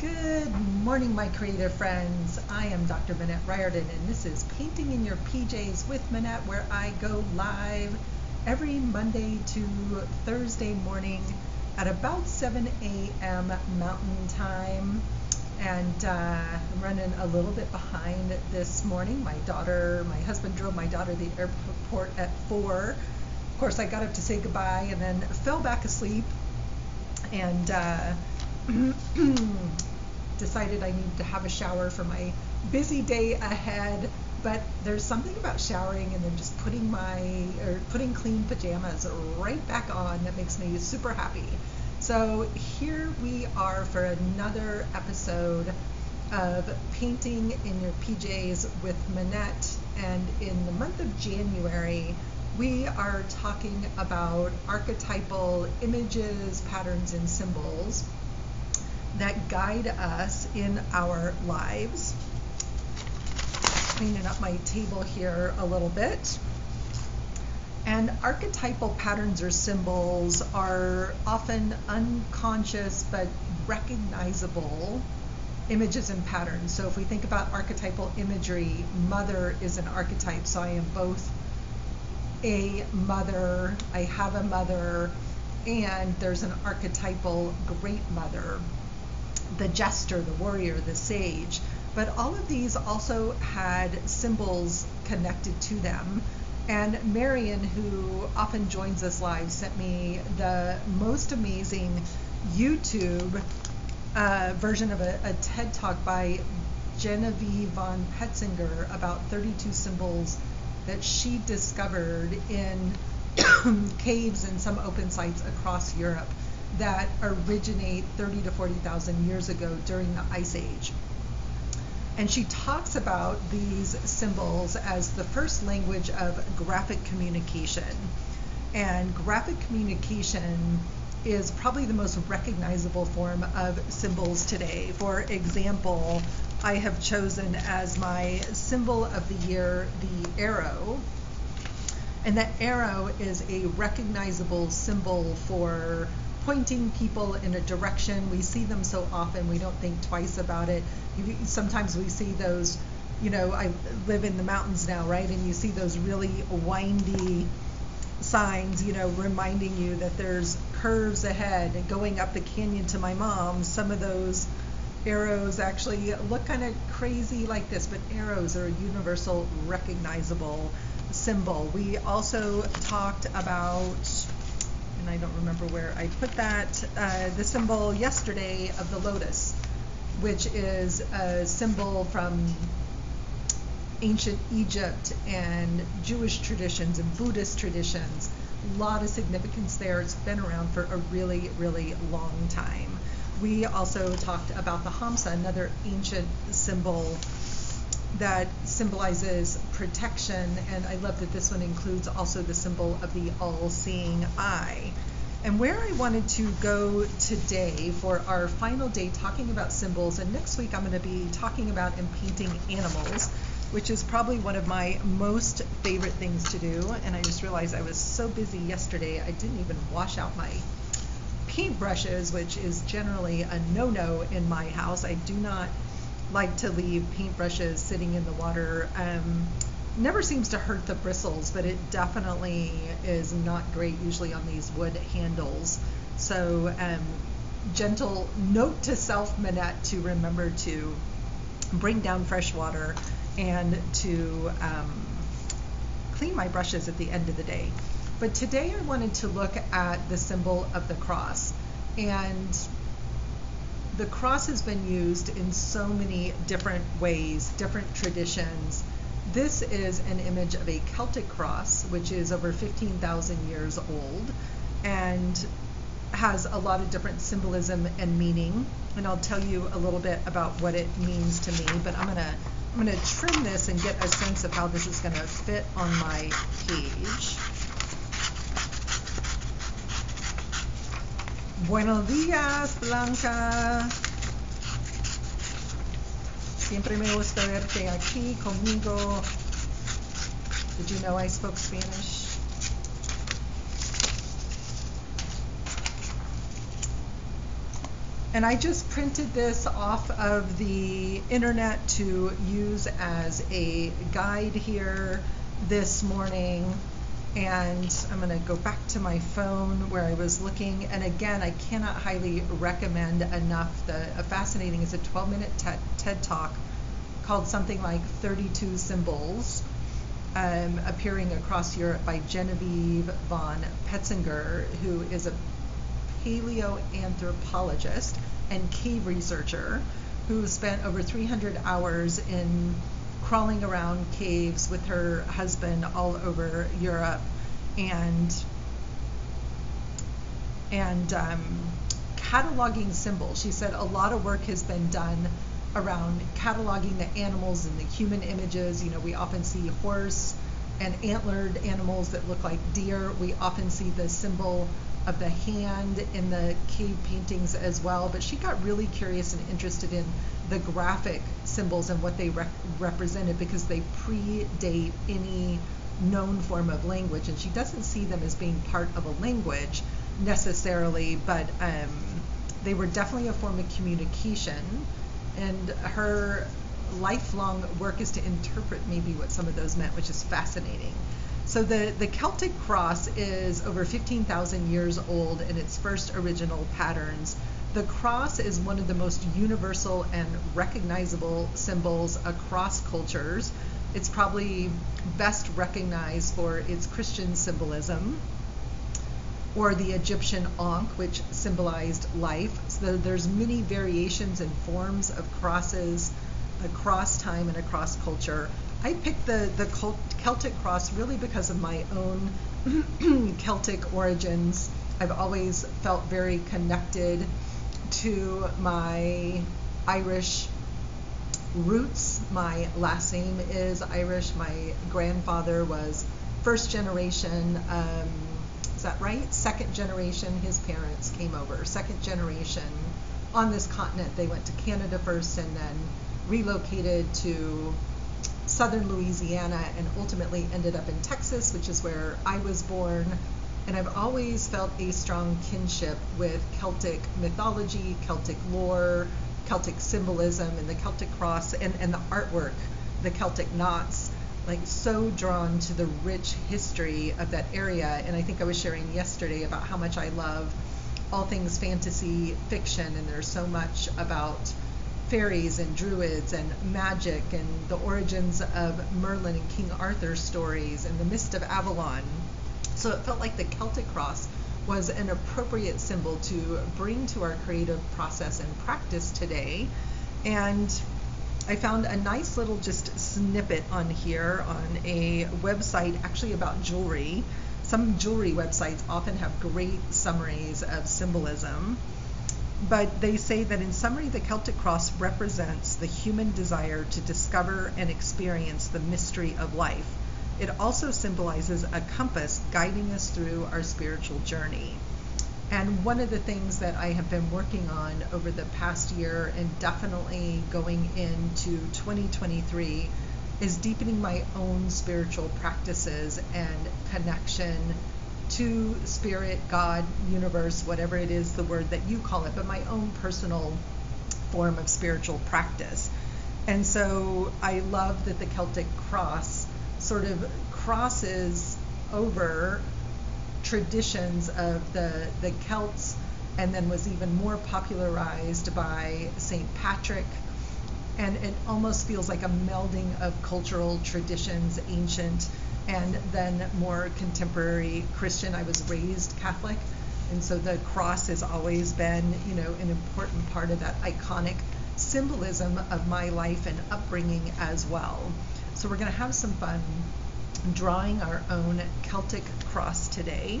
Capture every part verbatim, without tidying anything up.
Good morning, my creative friends. I am Doctor Minette Riordan, and this is Painting in Your P Js with Minette, where I go live every Monday to Thursday morning at about seven a m Mountain Time. And uh, I'm running a little bit behind this morning. My daughter, my husband drove my daughter to the airport at four. Of course, I got up to say goodbye and then fell back asleep and uh, decided I needed to have a shower for my busy day ahead. But there's something about showering and then just putting my or putting clean pajamas right back on that makes me super happy. So here we are for another episode of Painting in Your P Js with Minette, and in the month of January we are talking about archetypal images, patterns, and symbols that guide us in our lives. Cleaning up my table here a little bit. And archetypal patterns or symbols are often unconscious but recognizable images and patterns. So if we think about archetypal imagery, mother is an archetype. So I am both a mother, I have a mother, and there's an archetypal great mother, the jester, the warrior, the sage. But all of these also had symbols connected to them. And Marion, who often joins us live, sent me the most amazing YouTube uh, version of a, a TED Talk by Genevieve von Petzinger about thirty-two symbols that she discovered in caves and some open sites across Europe that originate thirty to forty thousand years ago during the Ice Age. And she talks about these symbols as the first language of graphic communication. And graphic communication is probably the most recognizable form of symbols today. For example, I have chosen as my symbol of the year the arrow. And that arrow is a recognizable symbol for pointing people in a direction. We see them so often, we don't think twice about it. Sometimes we see those, you know, I live in the mountains now, right? And you see those really windy signs, you know, reminding you that there's curves ahead. And going up the canyon to my mom, some of those arrows actually look kind of crazy like this, but arrows are a universal recognizable symbol. We also talked about, and I don't remember where I put that, uh, the symbol yesterday of the lotus, which is a symbol from ancient Egypt and Jewish traditions and Buddhist traditions. A lot of significance there. It's been around for a really, really long time. We also talked about the Hamsa, another ancient symbol that symbolizes protection, and I love that this one includes also the symbol of the all-seeing eye. And where I wanted to go today for our final day talking about symbols, and next week I'm going to be talking about and painting animals, which is probably one of my most favorite things to do. And I just realized I was so busy yesterday I didn't even wash out my paintbrushes, which is generally a no-no in my house. I do not like to leave paintbrushes sitting in the water. Um, never seems to hurt the bristles, but it definitely is not great usually on these wood handles. So um, gentle note to self, Minette, to remember to bring down fresh water and to um, clean my brushes at the end of the day. But today I wanted to look at the symbol of the cross. And the cross has been used in so many different ways, different traditions. This is an image of a Celtic cross, which is over fifteen thousand years old and has a lot of different symbolism and meaning. And I'll tell you a little bit about what it means to me, but I'm gonna, I'm gonna trim this and get a sense of how this is gonna fit on my page. Buenos días, Blanca. Siempre me gusta verte aquí conmigo. Did you know I spoke Spanish? And I just printed this off of the internet to use as a guide here this morning. And I'm going to go back to my phone where I was looking. And again, I cannot highly recommend enough the a fascinating, it's a twelve minute TED, TED talk called something like thirty-two symbols um, appearing across Europe by Genevieve von Petzinger, who is a paleoanthropologist and cave researcher who spent over three hundred hours in crawling around caves with her husband all over Europe and and um, cataloging symbols. She said a lot of work has been done around cataloging the animals and the human images. You know, we often see horse and antlered animals that look like deer. We often see the symbol of the hand in the cave paintings as well, but she got really curious and interested in the graphic symbols and what they re- represented because they predate any known form of language, and she doesn't see them as being part of a language necessarily, but um, they were definitely a form of communication, and her lifelong work is to interpret maybe what some of those meant, which is fascinating. So the, the Celtic cross is over fifteen thousand years old in its first original patterns. The cross is one of the most universal and recognizable symbols across cultures. It's probably best recognized for its Christian symbolism or the Egyptian Ankh, which symbolized life. So there's many variations and forms of crosses across time and across culture. I picked the, the Celtic cross really because of my own Celtic origins. I've always felt very connected to my Irish roots. My last name is Irish. My grandfather was first generation, um, is that right? Second generation, his parents came over. Second generation on this continent. They went to Canada first and then relocated to southern Louisiana and ultimately ended up in Texas, which is where I was born. And I've always felt a strong kinship with Celtic mythology, Celtic lore, Celtic symbolism, and the Celtic cross and, and the artwork, the Celtic knots, like so drawn to the rich history of that area. And I think I was sharing yesterday about how much I love all things fantasy fiction, and there's so much about fairies and druids and magic and the origins of Merlin and King Arthur stories and the Mist of Avalon. So it felt like the Celtic cross was an appropriate symbol to bring to our creative process and practice today. And I found a nice little just snippet on here on a website actually about jewelry. Some jewelry websites often have great summaries of symbolism. But they say that in summary, the Celtic cross represents the human desire to discover and experience the mystery of life. It also symbolizes a compass guiding us through our spiritual journey. And one of the things that I have been working on over the past year and definitely going into twenty twenty-three is deepening my own spiritual practices and connection to spirit, God, universe, whatever it is, the word that you call it, but my own personal form of spiritual practice. And so I love that the Celtic cross sort of crosses over traditions of the, the Celts and then was even more popularized by Saint Patrick. And it almost feels like a melding of cultural traditions, ancient and then more contemporary Christian. I was raised Catholic, and so the cross has always been, you know, an important part of that iconic symbolism of my life and upbringing as well. So we're going to have some fun drawing our own Celtic cross today.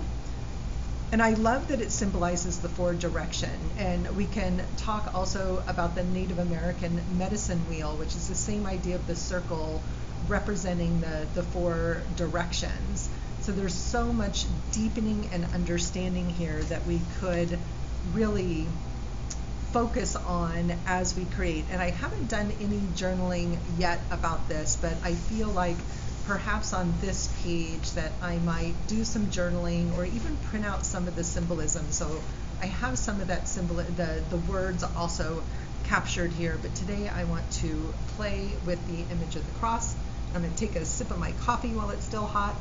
And I love that it symbolizes the four direction. And we can talk also about the Native American medicine wheel, which is the same idea of the circle representing the, the four directions. So there's so much deepening and understanding here that we could really focus on as we create. And I haven't done any journaling yet about this, but I feel like perhaps on this page that I might do some journaling or even print out some of the symbolism so I have some of that symbol, the, the words also captured here, but today I want to play with the image of the cross. I'm going to take a sip of my coffee while it's still hot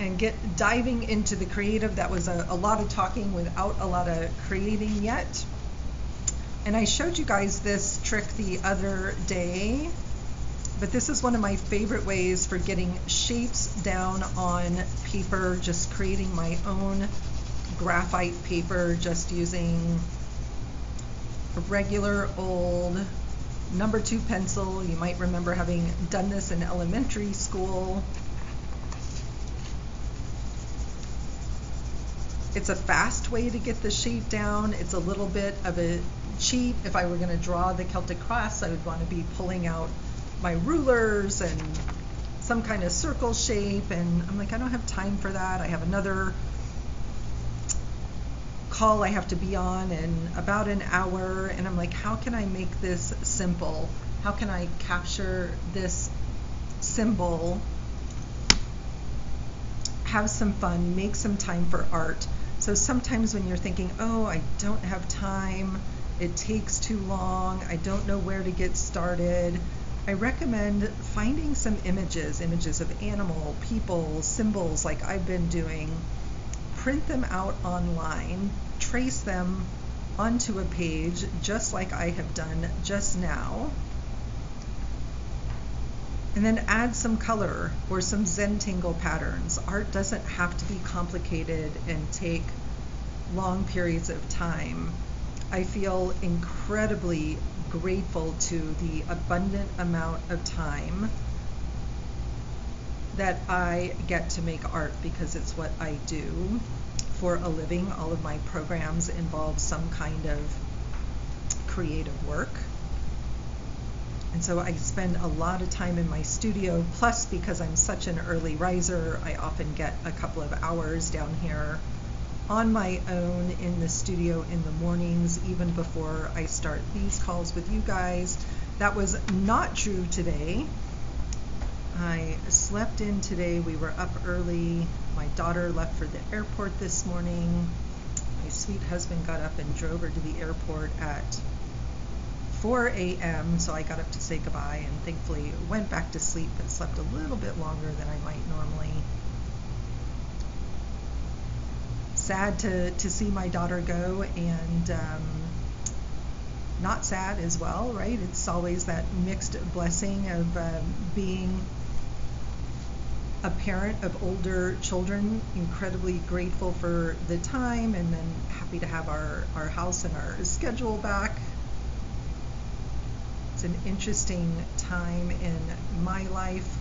and get diving into the creative. That was a, a lot of talking without a lot of creating yet. And I showed you guys this trick the other day, but this is one of my favorite ways for getting shapes down on paper, just creating my own graphite paper, just using a regular old number two pencil. You might remember having done this in elementary school. It's a fast way to get the shape down. It's a little bit of a cheat. If I were going to draw the Celtic cross, I would want to be pulling out my rulers and some kind of circle shape. And I'm like, I don't have time for that. I have another call I have to be on in about an hour. And I'm like, how can I make this simple? How can I capture this symbol? Have some fun, make some time for art. So sometimes when you're thinking, oh, I don't have time, it takes too long, I don't know where to get started, I recommend finding some images, images of animal, people, symbols like I've been doing. Print them out online, trace them onto a page just like I have done just now, and then add some color or some Zentangle patterns. Art doesn't have to be complicated and take long periods of time. I feel incredibly grateful to the abundant amount of time that I get to make art because it's what I do for a living. All of my programs involve some kind of creative work. And so I spend a lot of time in my studio, plus because I'm such an early riser, I often get a couple of hours down here on my own in the studio in the mornings, even before I start these calls with you guys. That was not true today. I slept in today. We were up early. My daughter left for the airport this morning. My sweet husband got up and drove her to the airport at four a m So I got up to say goodbye and thankfully went back to sleep, but slept a little bit longer than I might normally. Sad to, to see my daughter go, and um, not sad as well, right? It's always that mixed blessing of um, being a parent of older children, incredibly grateful for the time, and then happy to have our, our house and our schedule back. An interesting time in my life.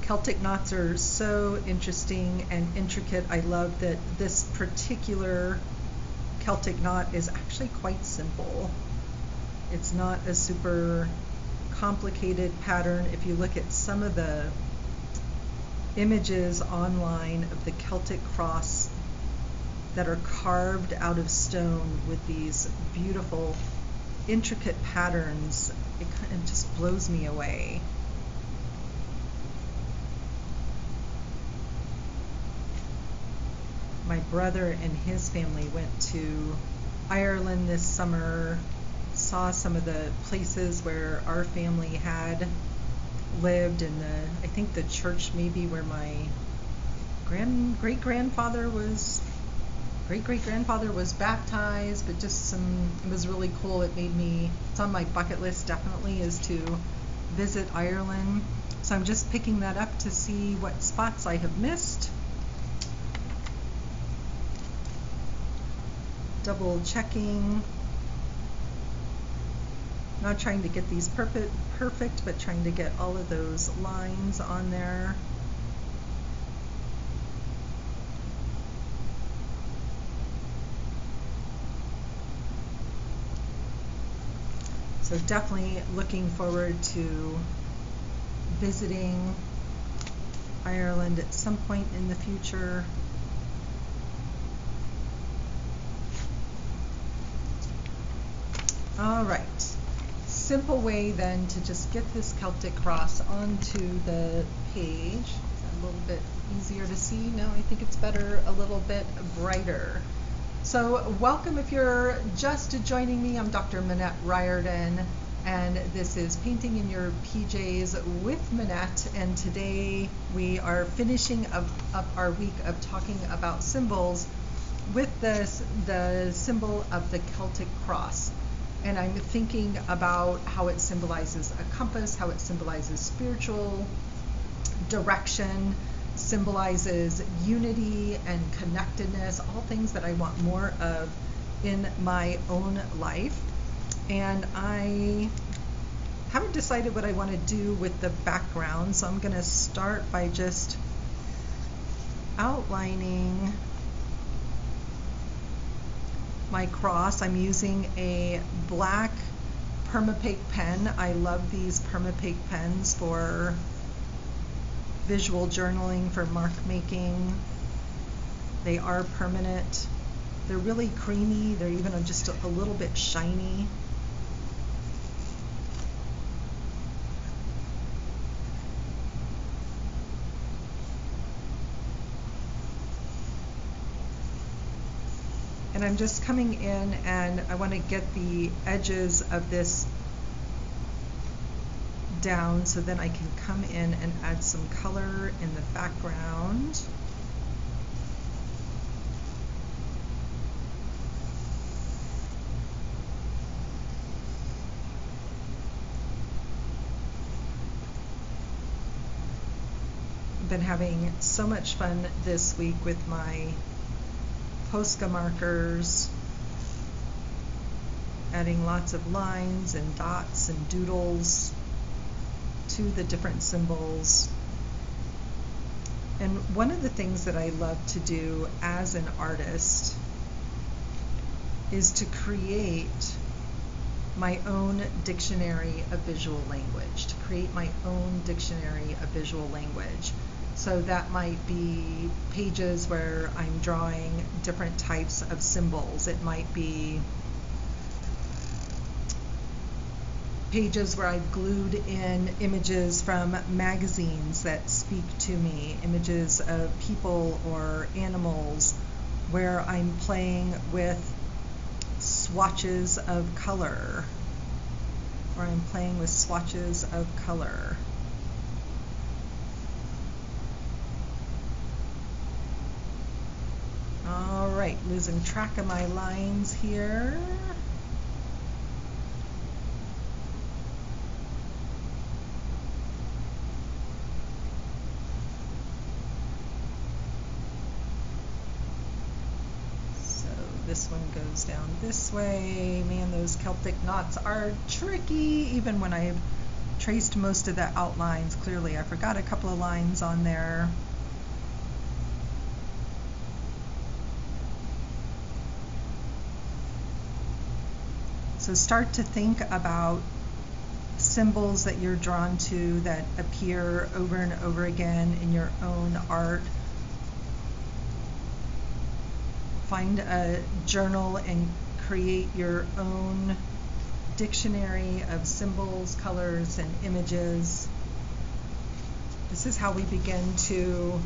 Celtic knots are so interesting and intricate. I love that this particular Celtic knot is actually quite simple. It's not a super complicated pattern. If you look at some of the images online of the Celtic cross that are carved out of stone with these beautiful, intricate patterns, it kind of just blows me away. My brother and his family went to Ireland this summer, saw some of the places where our family had lived, and the, I think the church maybe where my grand, great-grandfather was great-great-grandfather was baptized, but just some, it was really cool. It made me, it's on my bucket list definitely, is to visit Ireland. So I'm just picking that up to see what spots I have missed. Double checking. Not trying to get these perfect, perfect, but trying to get all of those lines on there. So definitely looking forward to visiting Ireland at some point in the future. All right, simple way then to just get this Celtic cross onto the page. It's a little bit easier to see. No, I think it's better a little bit brighter. So welcome if you're just joining me. I'm Doctor Minette Riordan, and this is Painting in Your P Js with Minette, and today we are finishing up, up our week of talking about symbols with this, the symbol of the Celtic cross. And I'm thinking about how it symbolizes a compass, how it symbolizes spiritual direction, symbolizes unity and connectedness, all things that I want more of in my own life. And I haven't decided what I want to do with the background, so I'm going to start by just outlining my cross. I'm using a black Permapaque pen. I love these Permapaque pens for visual journaling, for mark making. They are permanent. They're really creamy. They're even just a little bit shiny. And I'm just coming in, and I want to get the edges of this down so then I can come in and add some color in the background. I've been having so much fun this week with my Posca markers, adding lots of lines and dots and doodles to the different symbols. And one of the things that I love to do as an artist is to create my own dictionary of visual language, to create my own dictionary of visual language. So that might be pages where I'm drawing different types of symbols. It might be pages where I've glued in images from magazines that speak to me, images of people or animals, where I'm playing with swatches of color, or I'm playing with swatches of color. All right, losing track of my lines here. So this one goes down this way. Man, those Celtic knots are tricky. Even when I've traced most of the outlines, clearly I forgot a couple of lines on there. So start to think about symbols that you're drawn to that appear over and over again in your own art. Find a journal and create your own dictionary of symbols, colors, and images. This is how we begin to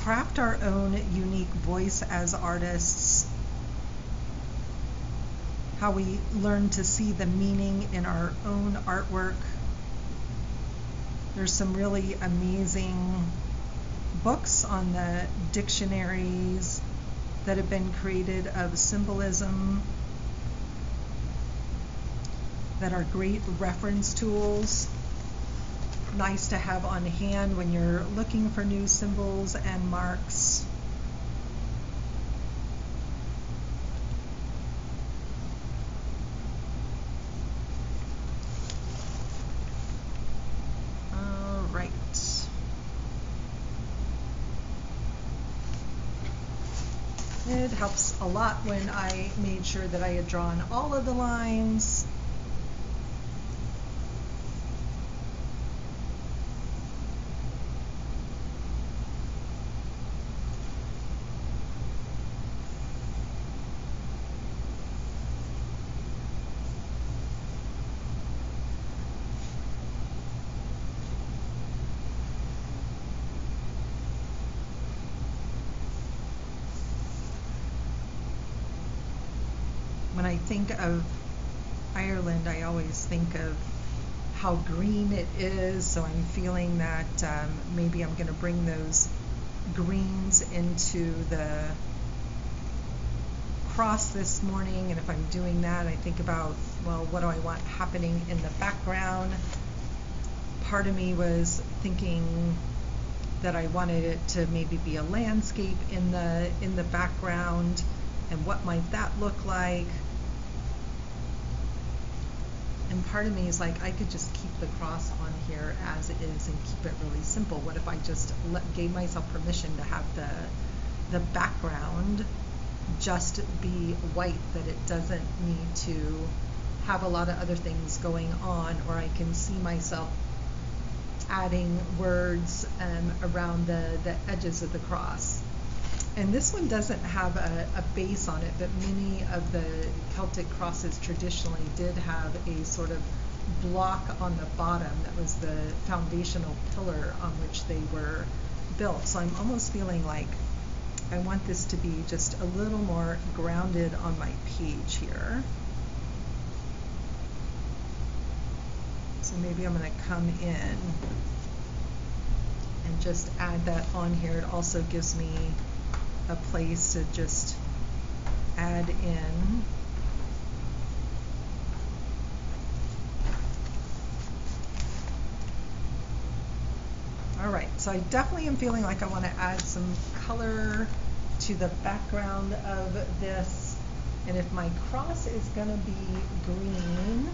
craft our own unique voice as artists. How we learn to see the meaning in our own artwork. There's some really amazing books on the dictionaries that have been created of symbolism that are great reference tools, nice to have on hand when you're looking for new symbols and marks. It helps a lot when I made sure that I had drawn all of the lines. I think of Ireland, I always think of how green it is, so I'm feeling that um, maybe I'm going to bring those greens into the cross this morning. And if I'm doing that, I think about, well, what do I want happening in the background? Part of me was thinking that I wanted it to maybe be a landscape in the in the background, and what might that look like? And part of me is like, I could just keep the cross on here as it is and keep it really simple. What if I just let, gave myself permission to have the the background just be white, that it doesn't need to have a lot of other things going on? Or I can see myself adding words um, around the, the edges of the cross. And this one doesn't have a, a base on it, but many of the Celtic crosses traditionally did have a sort of block on the bottom that was the foundational pillar on which they were built. So I'm almost feeling like I want this to be just a little more grounded on my page here. So maybe I'm going to come in and just add that on here. It also gives me a place to just add in . All right, so I definitely am feeling like I want to add some color to the background of this. And if my cross is going to be green,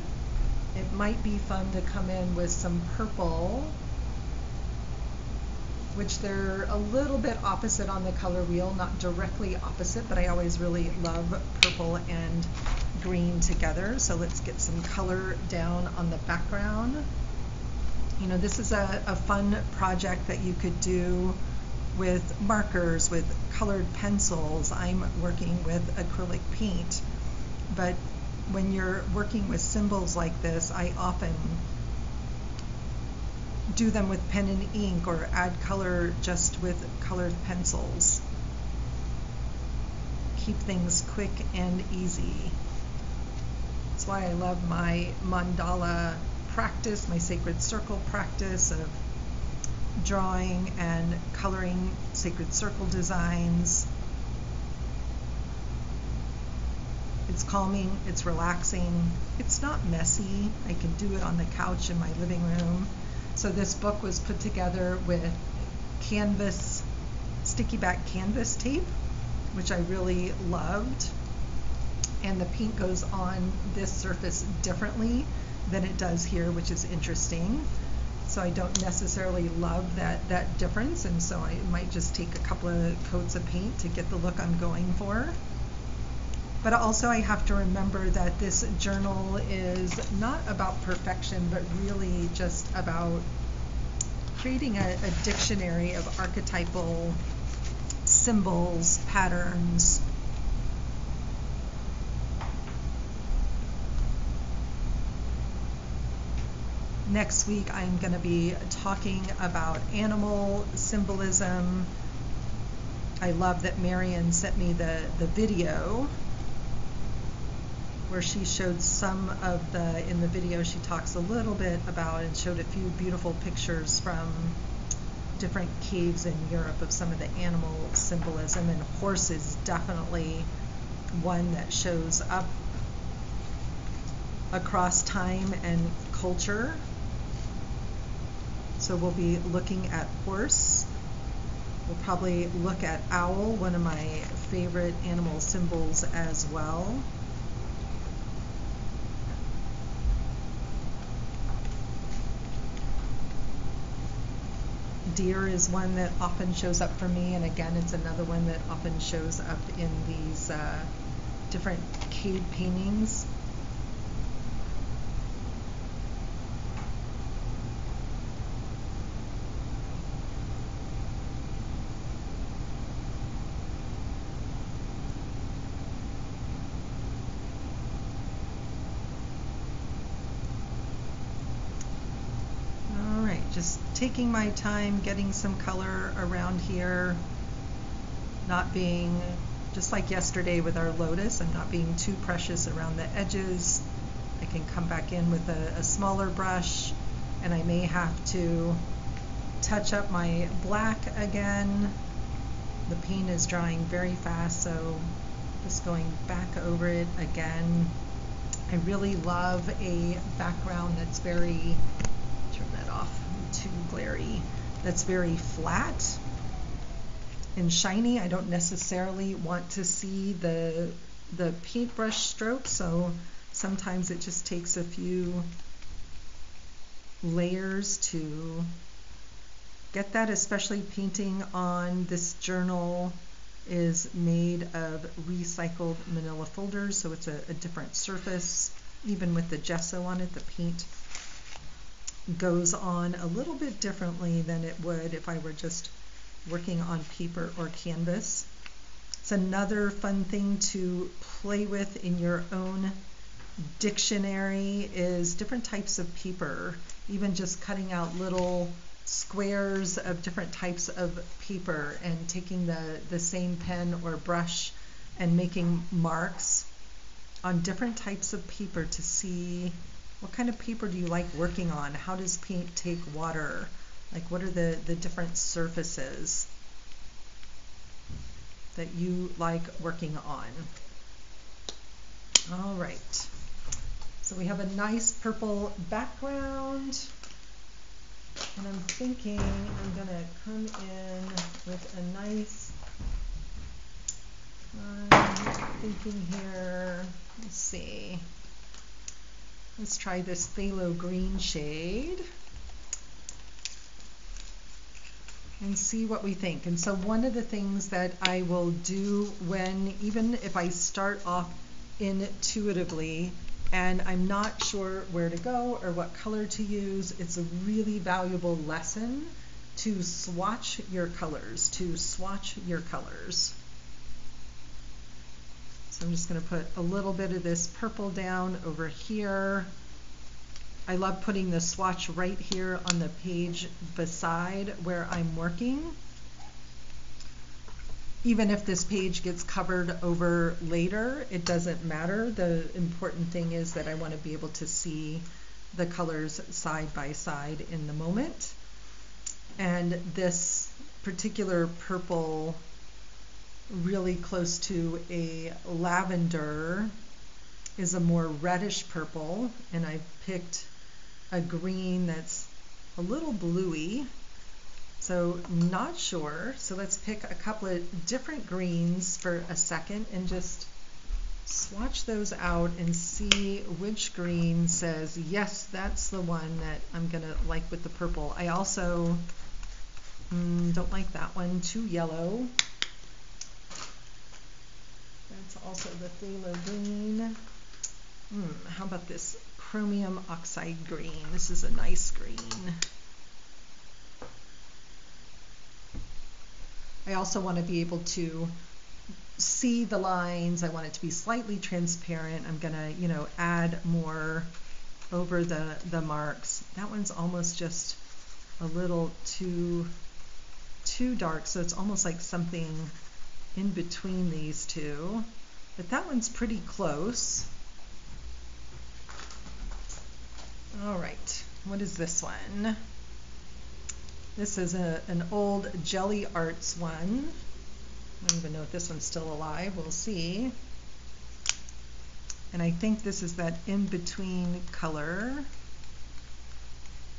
it might be fun to come in with some purple, which they're a little bit opposite on the color wheel, not directly opposite, but I always really love purple and green together. So let's get some color down on the background. You know, this is a, a fun project that you could do with markers, with colored pencils. I'm working with acrylic paint, but when you're working with symbols like this, I often do them with pen and ink, or add color just with colored pencils. Keep things quick and easy. That's why I love my mandala practice, my sacred circle practice of drawing and coloring sacred circle designs. It's calming, it's relaxing, it's not messy. I can do it on the couch in my living room. So this book was put together with canvas, sticky back canvas tape, which I really loved. And the paint goes on this surface differently than it does here, which is interesting. So I don't necessarily love that, that difference, and so I might just take a couple of coats of paint to get the look I'm going for. But also I have to remember that this journal is not about perfection, but really just about creating a, a dictionary of archetypal symbols, patterns. Next week I'm going to be talking about animal symbolism. I love that Marion sent me the, the video where she showed some of the, in the video she talks a little bit about and showed a few beautiful pictures from different caves in Europe of some of the animal symbolism, and horses definitely one that shows up across time and culture. So we'll be looking at horse. We'll probably look at owl, one of my favorite animal symbols as well. Deer is one that often shows up for me, and again, it's another one that often shows up in these uh, different cave paintings. Taking my time, getting some color around here, not being just like yesterday with our lotus, I'm not being too precious around the edges. I can come back in with a, a smaller brush, and I may have to touch up my black again. The paint is drying very fast, so just going back over it again. I really love a background that's very, turn that off, I'm too glary, that's very flat and shiny. I don't necessarily want to see the, the paintbrush strokes, so sometimes it just takes a few layers to get that, especially painting on this journal is made of recycled manila folders, so it's a, a different surface. Even with the gesso on it, the paint goes on a little bit differently than it would if I were just working on paper or canvas. It's another fun thing to play with in your own dictionary is different types of paper, even just cutting out little squares of different types of paper and taking the, the same pen or brush and making marks on different types of paper to see what kind of paper do you like working on? How does paint take water? Like what are the, the different surfaces that you like working on? All right, so we have a nice purple background. And I'm thinking I'm going to come in with a nice, I'm thinking here, let's see, let's try this phthalo green shade and see what we think. And so one of the things that I will do when, even if I start off intuitively, and I'm not sure where to go or what color to use, it's a really valuable lesson to swatch your colors, to swatch your colors. So I'm just going to put a little bit of this purple down over here. I love putting the swatch right here on the page beside where I'm working. Even if this page gets covered over later, it doesn't matter. The important thing is that I want to be able to see the colors side by side in the moment. And this particular purple, really close to a lavender, is a more reddish purple. And I've picked a green that's a little bluey. So not sure, so let's pick a couple of different greens for a second and just swatch those out and see which green says, yes, that's the one that I'm gonna like with the purple. I also mm, don't like that one, too yellow. That's also the phthalo green. Mm, how about this chromium oxide green? This is a nice green. I also want to be able to see the lines. I want it to be slightly transparent. I'm going to, you know, add more over the, the marks. That one's almost just a little too, too dark, so it's almost like something in between these two. But that one's pretty close. All right, what is this one? This is a, an old Jelly Arts one. I don't even know if this one's still alive. We'll see. And I think this is that in-between color.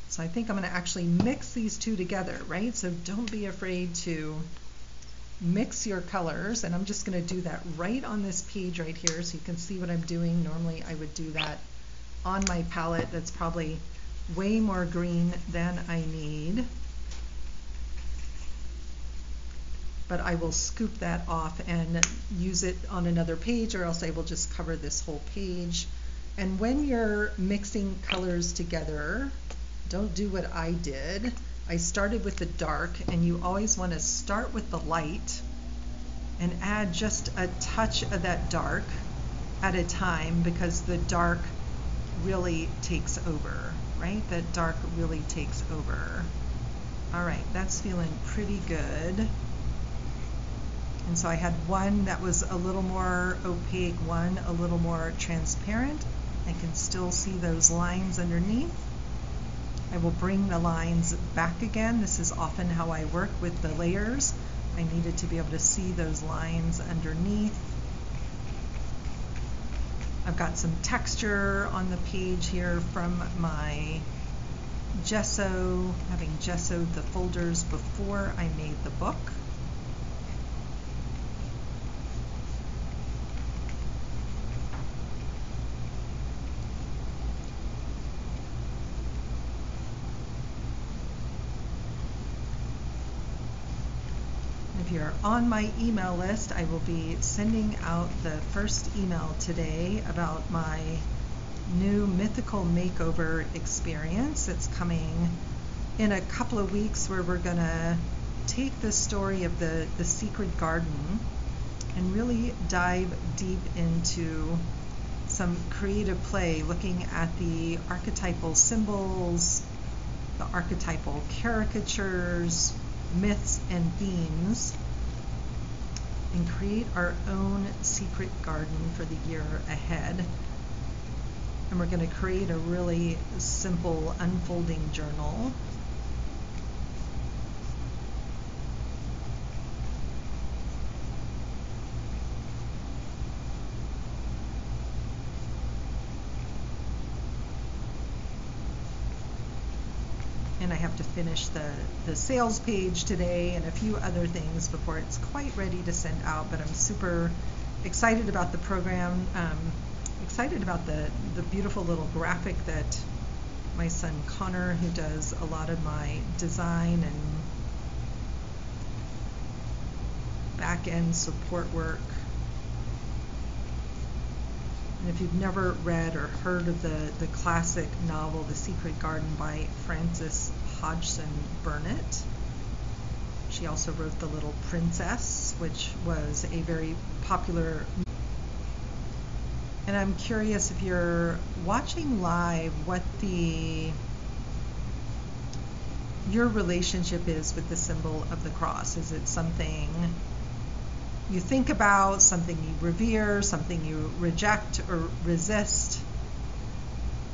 So I think I'm going to actually mix these two together, right? So don't be afraid to mix your colors. And I'm just going to do that right on this page right here so you can see what I'm doing. Normally I would do that on my palette. That's probably way more green than I need. But I will scoop that off and use it on another page, or else I will just cover this whole page. And when you're mixing colors together, don't do what I did. I started with the dark, and you always want to start with the light and add just a touch of that dark at a time, because the dark really takes over, right? That dark really takes over. All right, that's feeling pretty good. And so I had one that was a little more opaque, one a little more transparent. I can still see those lines underneath. I will bring the lines back again. This is often how I work with the layers. I needed to be able to see those lines underneath. I've got some texture on the page here from my gesso, having gessoed the folders before I made the book. If you're on my email list, I will be sending out the first email today about my new mythical makeover experience. It's coming in a couple of weeks where we're going to take the story of the, the Secret Garden and really dive deep into some creative play, looking at the archetypal symbols, the archetypal caricatures, myths and themes, and create our own secret garden for the year ahead. And we're going to create a really simple unfolding journal. And I have to finish the, the sales page today and a few other things before it's quite ready to send out, but I'm super excited about the program, um, excited about the, the beautiful little graphic that my son Connor, who does a lot of my design and back-end support work. And if you've never read or heard of the, the classic novel, The Secret Garden by Frances Hodgson Burnett, she also wrote The Little Princess, which was a very popular. And I'm curious if you're watching live what the your relationship is with the symbol of the cross. Is it something you think about, something you revere, something you reject or resist?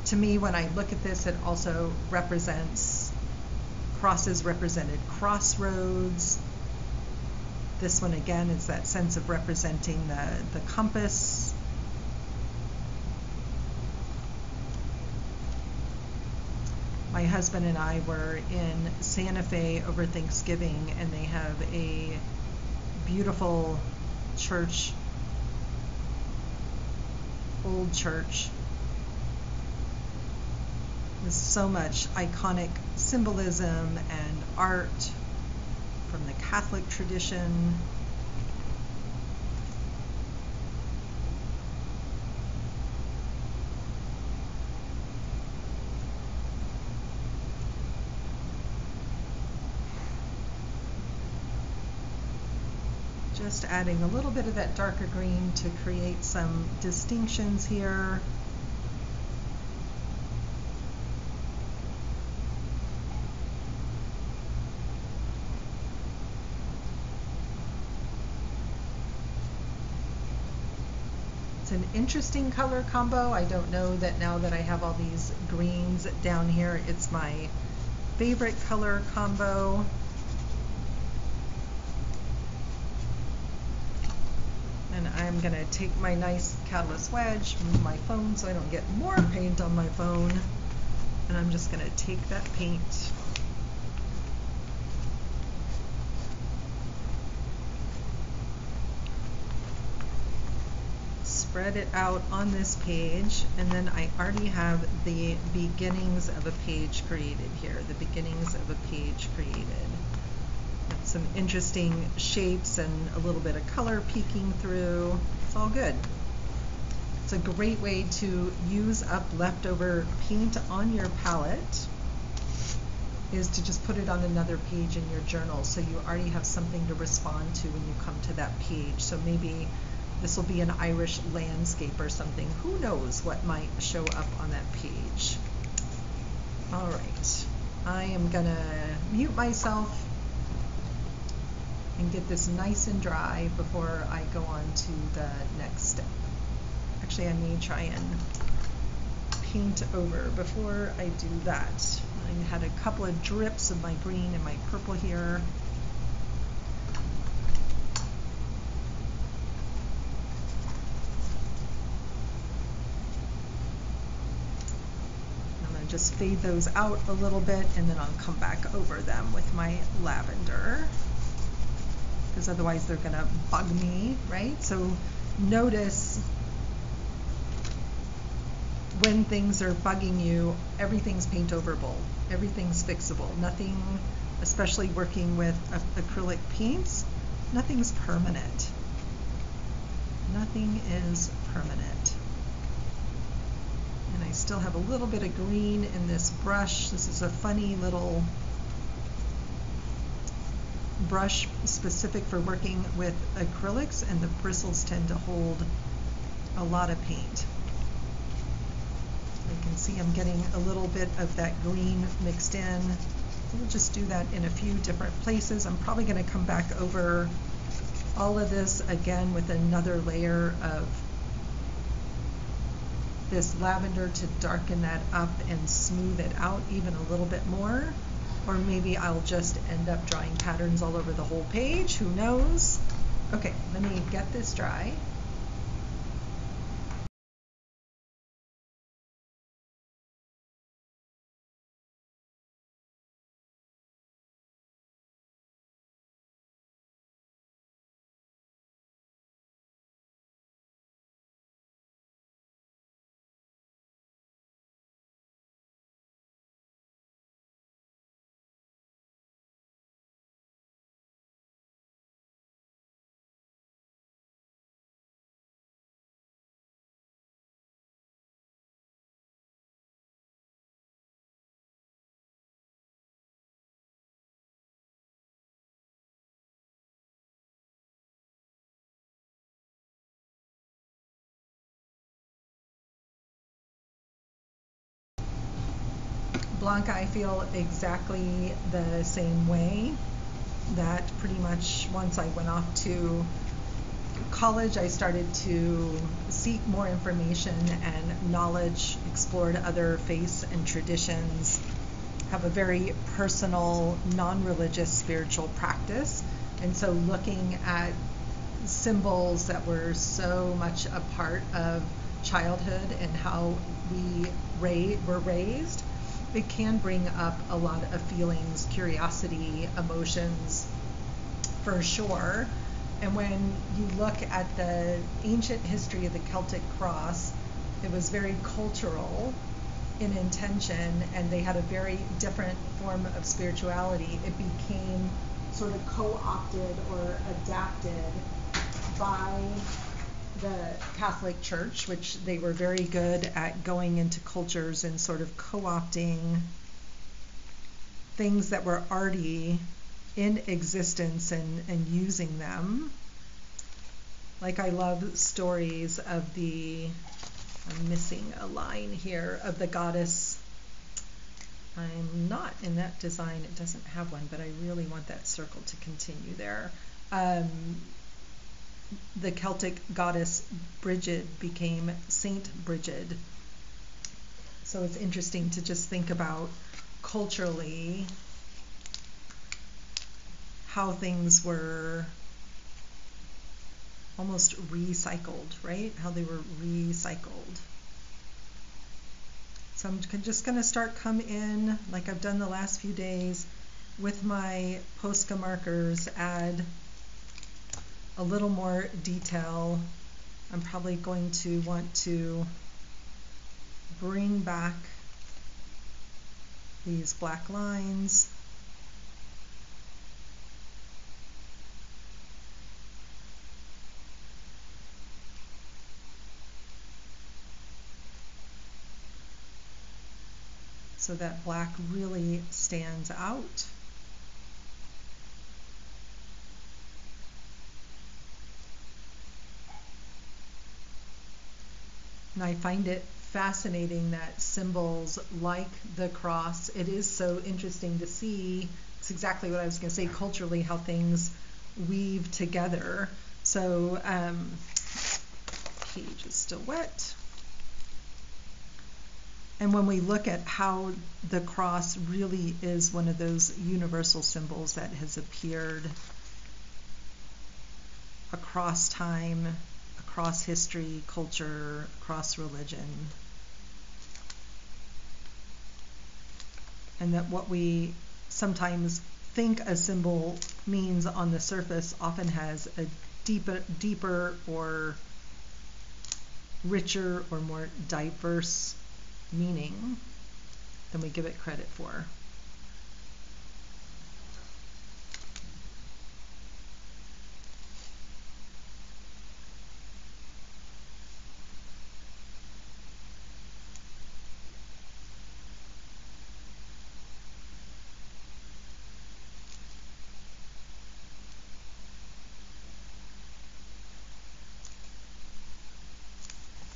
To me, when I look at this, it also represents, crosses represented crossroads. This one again is that sense of representing the, the compass. My husband and I were in Santa Fe over Thanksgiving, and they have a beautiful church, old church. There's so much iconic symbolism and art from the Catholic tradition. Just adding a little bit of that darker green to create some distinctions here. It's an interesting color combo. I don't know that now that I have all these greens down here, it's my favorite color combo. And I'm going to take my nice catalyst wedge, move my phone so I don't get more paint on my phone, and I'm just going to take that paint. Spread it out on this page, and then I already have the beginnings of a page created here, the beginnings of a page created. Some interesting shapes and a little bit of color peeking through. It's all good. It's a great way to use up leftover paint on your palette, is to just put it on another page in your journal, so you already have something to respond to when you come to that page. So maybe this will be an Irish landscape or something. Who knows what might show up on that page. All right, I am gonna mute myself and get this nice and dry before I go on to the next step. Actually, I may try and paint over before I do that. I had a couple of drips of my green and my purple here. Just fade those out a little bit, and then I'll come back over them with my lavender, because otherwise they're gonna bug me, right? So notice when things are bugging you, everything's paint overable, everything's fixable, nothing, especially working with acrylic paints, nothing's permanent. Nothing is permanent. And I still have a little bit of green in this brush. This is a funny little brush specific for working with acrylics, and the bristles tend to hold a lot of paint. You can see I'm getting a little bit of that green mixed in. We'll just do that in a few different places. I'm probably going to come back over all of this again with another layer of this lavender to darken that up and smooth it out even a little bit more. Or maybe I'll just end up drawing patterns all over the whole page, who knows? Okay, let me get this dry. Blanca, I feel exactly the same way. That pretty much once I went off to college, I started to seek more information and knowledge, explored other faiths and traditions, have a very personal, non-religious spiritual practice. And so looking at symbols that were so much a part of childhood and how we ra- were raised, it can bring up a lot of feelings, curiosity, emotions, for sure. And when you look at the ancient history of the Celtic cross, it was very cultural in intention, and they had a very different form of spirituality. It became sort of co-opted or adapted by the Catholic Church, which they were very good at going into cultures and sort of co-opting things that were already in existence and, and using them. Like, I love stories of the, I'm missing a line here, of the goddess. I'm not in that design, it doesn't have one, but I really want that circle to continue there. Um, The Celtic goddess Brigid became Saint Brigid. So it's interesting to just think about culturally how things were almost recycled, right? How they were recycled. So I'm just going to start come in, like I've done the last few days, with my Posca markers, add a little more detail. I'm probably going to want to bring back these black lines. So that black really stands out. And I find it fascinating that symbols like the cross, it is so interesting to see, it's exactly what I was going to say, culturally how things weave together. So um, page is still wet. And when we look at how the cross really is one of those universal symbols that has appeared across time, across history, culture, across religion, and that what we sometimes think a symbol means on the surface often has a deeper, deeper or richer or more diverse meaning than we give it credit for.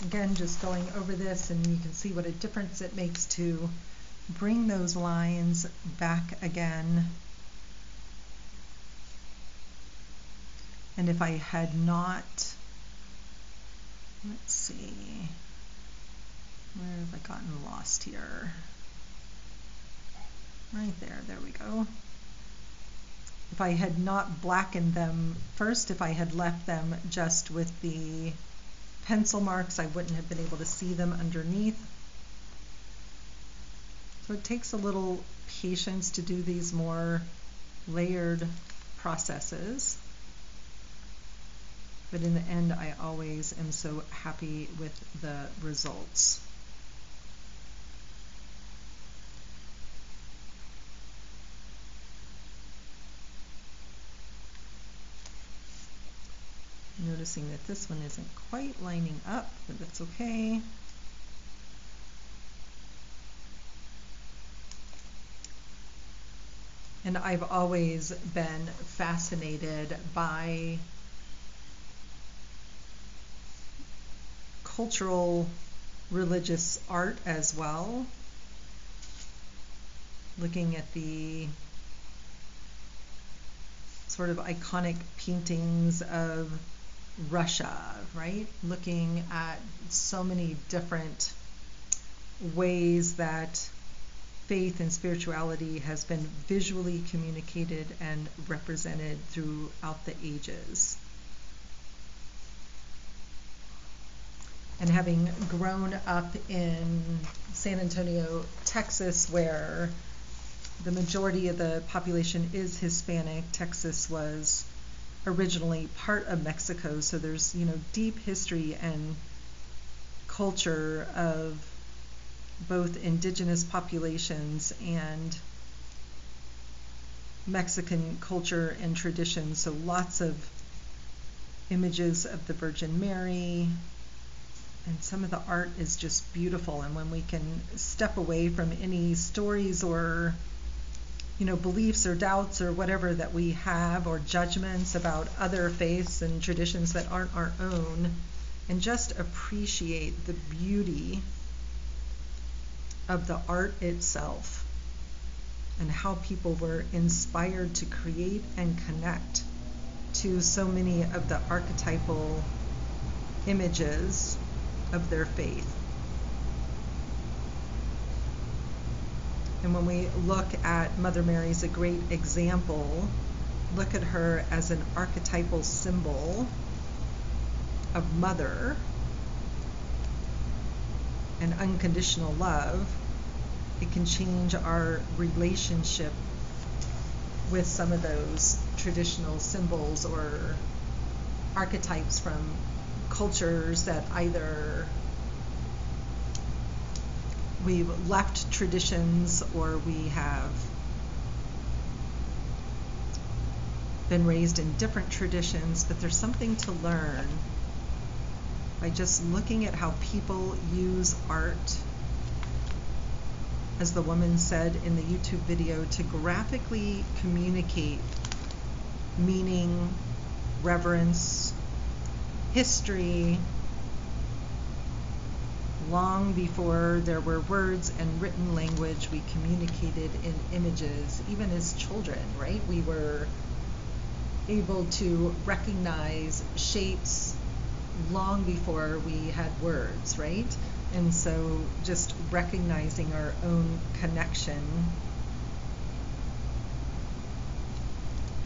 Again, just going over this, and you can see what a difference it makes to bring those lines back again. And if I had not, let's see, where have I gotten lost here? Right there, there we go. If I had not blackened them first, if I had left them just with the pencil marks, I wouldn't have been able to see them underneath. So it takes a little patience to do these more layered processes. But in the end, I always am so happy with the results. Noticing that this one isn't quite lining up, but that's okay. And I've always been fascinated by cultural religious art as well. Looking at the sort of iconic paintings of Russia, right? Looking at so many different ways that faith and spirituality has been visually communicated and represented throughout the ages. And having grown up in San Antonio, Texas, where the majority of the population is Hispanic, Texas was originally part of Mexico, so there's, you know, deep history and culture of both indigenous populations and Mexican culture and tradition, so lots of images of the Virgin Mary, and some of the art is just beautiful. And when we can step away from any stories or you know, beliefs or doubts or whatever that we have, or judgments about other faiths and traditions that aren't our own, and just appreciate the beauty of the art itself and how people were inspired to create and connect to so many of the archetypal images of their faith. And when we look at Mother Mary's a great example, look at her as an archetypal symbol of mother and unconditional love. It can change our relationship with some of those traditional symbols or archetypes from cultures that either we've left traditions, or we have been raised in different traditions, but there's something to learn by just looking at how people use art, as the woman said in the YouTube video, to graphically communicate meaning, reverence, history, long before there were words and written language. We communicated in images, even as children, right? We were able to recognize shapes long before we had words, right? And so just recognizing our own connection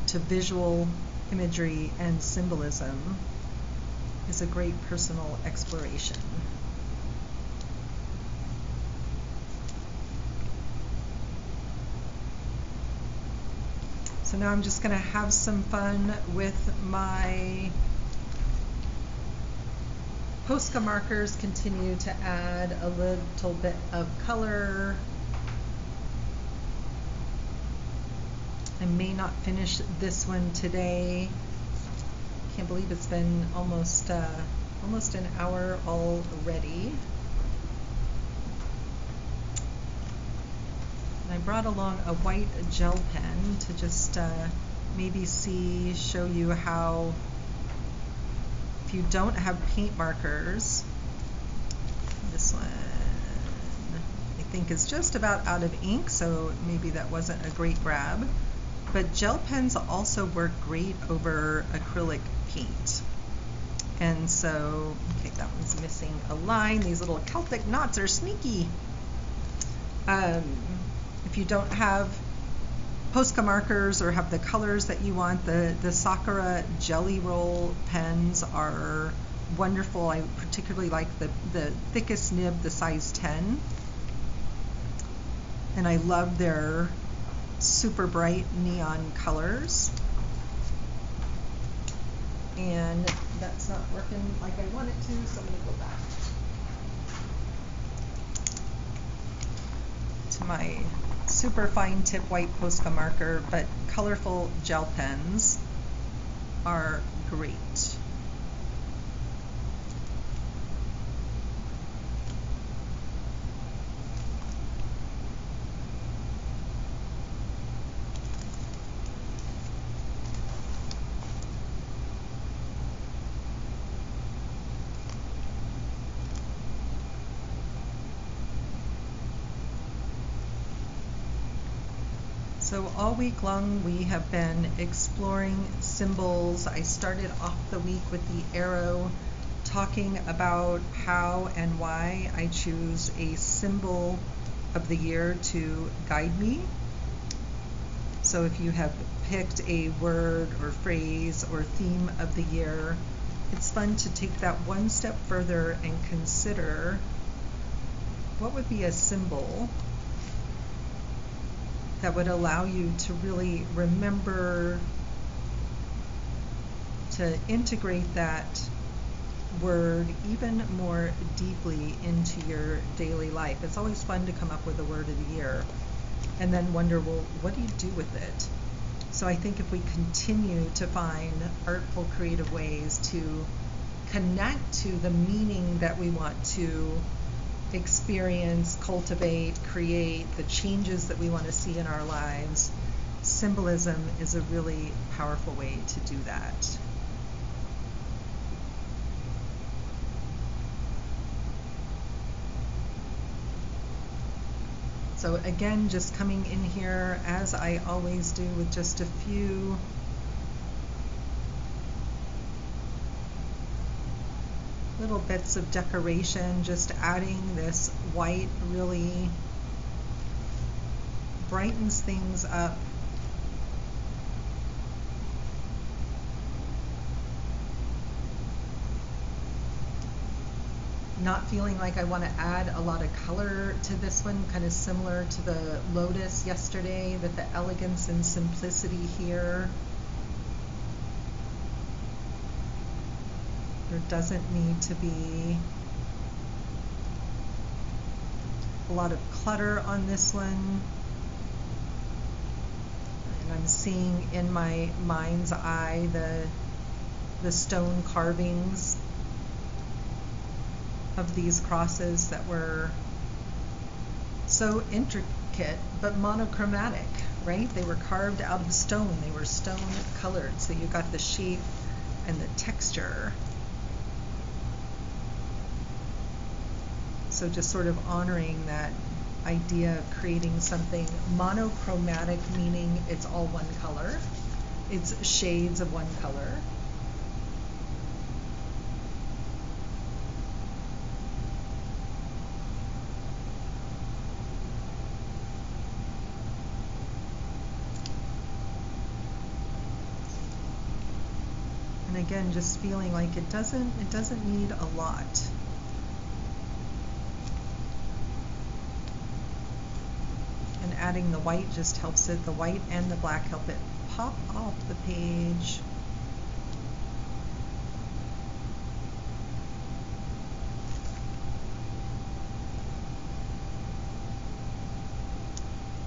to visual imagery and symbolism is a great personal exploration. So now I'm just going to have some fun with my Posca markers, continue to add a little bit of color. I may not finish this one today. Can't believe it's been almost uh, almost an hour already. And I brought along a white gel pen to just uh, maybe see, show you how, if you don't have paint markers, this one I think is just about out of ink, so maybe that wasn't a great grab. But gel pens also work great over acrylic paint. And so, okay, that one's missing a line. These little Celtic knots are sneaky. Um, if you don't have Posca markers or have the colors that you want, the, the Sakura Gelly Roll pens are wonderful. I particularly like the, the thickest nib, the size ten. And I love their super bright neon colors. And that's not working like I want it to, so I'm going to go back to my super fine tip white Posca marker, but colorful gel pens are great. So all week long we have been exploring symbols. I started off the week with the arrow, talking about how and why I choose a symbol of the year to guide me. So if you have picked a word or phrase or theme of the year, it's fun to take that one step further and consider what would be a symbol that would allow you to really remember to integrate that word even more deeply into your daily life. It's always fun to come up with a word of the year and then wonder, well, what do you do with it? So I think if we continue to find artful, creative ways to connect to the meaning that we want to experience, cultivate, create, the changes that we want to see in our lives, symbolism is a really powerful way to do that. So again, just coming in here as I always do with just a few little bits of decoration, just adding this white really brightens things up. Not feeling like I want to add a lot of color to this one, kind of similar to the lotus yesterday, with the elegance and simplicity here. There doesn't need to be a lot of clutter on this one. And I'm seeing in my mind's eye the, the stone carvings of these crosses that were so intricate but monochromatic, right? They were carved out of stone. They were stone colored, so you got the shape and the texture. So just sort of honoring that idea of creating something monochromatic, meaning it's all one color, It's shades of one color. And again, just feeling like it doesn't it doesn't need a lot. And adding the white just helps it. The white and the black help it pop off the page.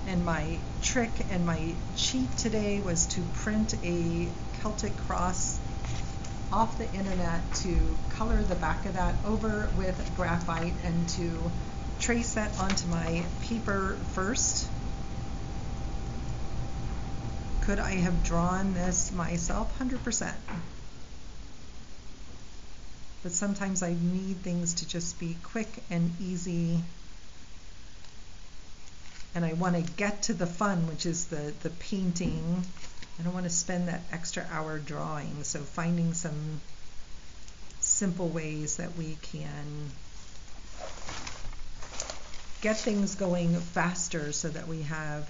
And my trick and my cheat today was to print a Celtic cross off the internet to color the back of that over with graphite and to trace that onto my paper first. Could I have drawn this myself? one hundred percent. But sometimes I need things to just be quick and easy. And I want to get to the fun, which is the, the painting. I don't want to spend that extra hour drawing. So finding some simple ways that we can get things going faster so that we have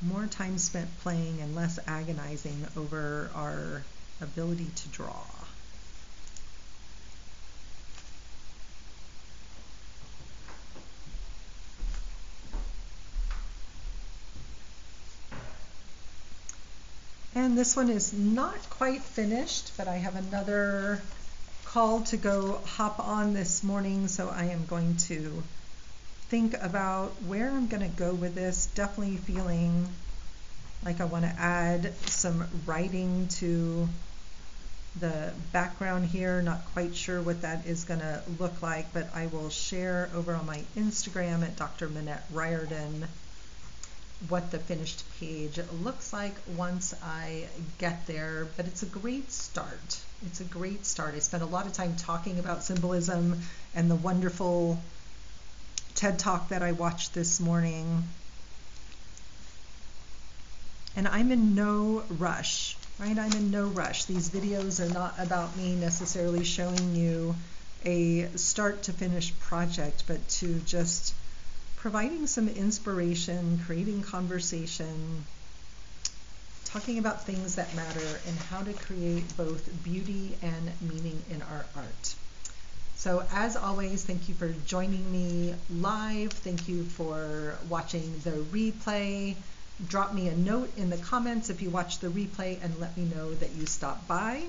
more time spent playing and less agonizing over our ability to draw. And this one is not quite finished, but I have another call to go hop on this morning, so I am going to think about where I'm going to go with this. Definitely feeling like I want to add some writing to the background here. Not quite sure what that is going to look like, but I will share over on my Instagram at Doctor Minette Riordan what the finished page looks like once I get there. But it's a great start. It's a great start. I spent a lot of time talking about symbolism and the wonderful TED Talk that I watched this morning. And I'm in no rush, right? I'm in no rush. These videos are not about me necessarily showing you a start to finish project, but to just providing some inspiration, creating conversation, talking about things that matter and how to create both beauty and meaning in our art. So as always, thank you for joining me live. Thank you for watching the replay. Drop me a note in the comments if you watch the replay and let me know that you stopped by.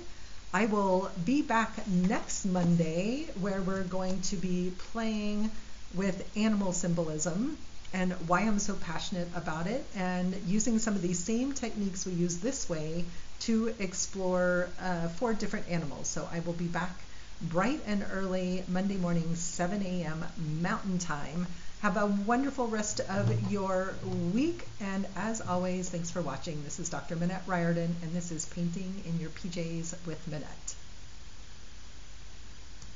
I will be back next Monday where we're going to be playing with animal symbolism and why I'm so passionate about it, and using some of these same techniques we use this way to explore uh, four different animals. So I will be back bright and early Monday morning, seven A M Mountain Time. Have a wonderful rest of your week. And as always, thanks for watching. This is Doctor Minette Riordan, and this is Painting in Your P Js with Minette.